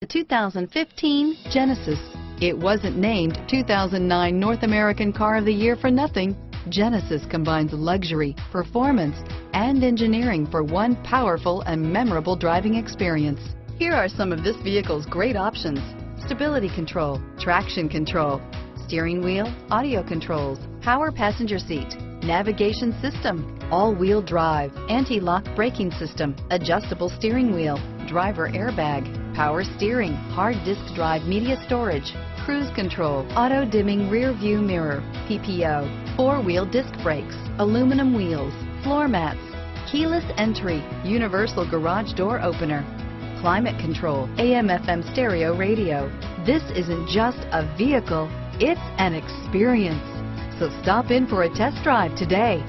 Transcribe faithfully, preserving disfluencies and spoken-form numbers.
The two thousand fifteen Genesis. It wasn't named two thousand nine North American Car of the Year for nothing. Genesis combines luxury, performance, and engineering for one powerful and memorable driving experience. Here are some of this vehicle's great options: stability control, traction control, steering wheel audio controls, power passenger seat, navigation system, all-wheel drive, anti-lock braking system, adjustable steering wheel, driver airbag, power steering, hard disk drive media storage, cruise control, auto dimming rear view mirror, P P O, four-wheel disc brakes, aluminum wheels, floor mats, keyless entry, universal garage door opener, climate control, A M F M stereo radio. This isn't just a vehicle, it's an experience. So stop in for a test drive today.